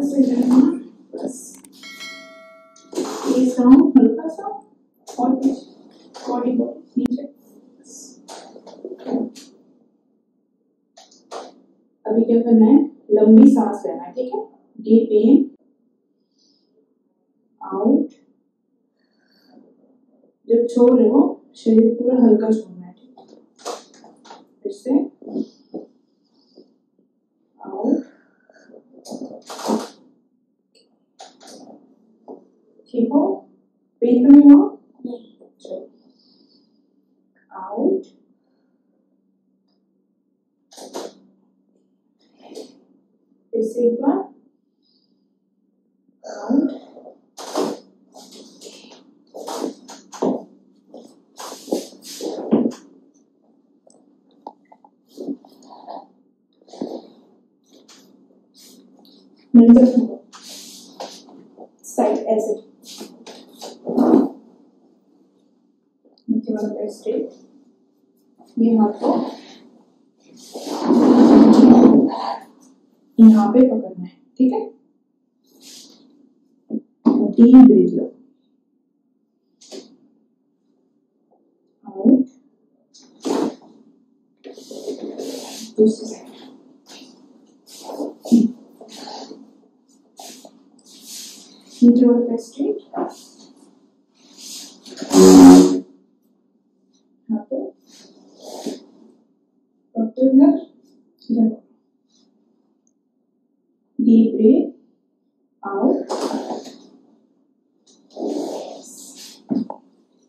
pues el alma, pues eso, glucosa, voltage, código, niche, pues अभी क्या करना है, लंबी सांस लेना है, ठीक है, डीप इन आउट, जब छोड़ रहे हो शरीर पूरा हल्का छोड़ना है, ठीक है, फिर से आउट, ठीक हो, पेट में हो, चलो out sigma round side exit नीचे वाला पैर स्ट्रेट ये हाथ को यहाँ पे पकड़ना है, ठीक है, डीप ब्रीथ लो आउट, दूसरी साइड नीचे वाले पे स्ट्रेट यहाँ पे पकड़ इधर इधर deep breathe out,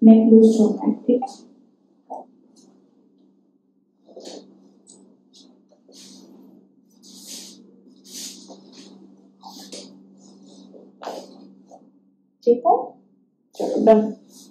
neck loose छोड़ना है, ठीक है, ठीक है, चलो डन।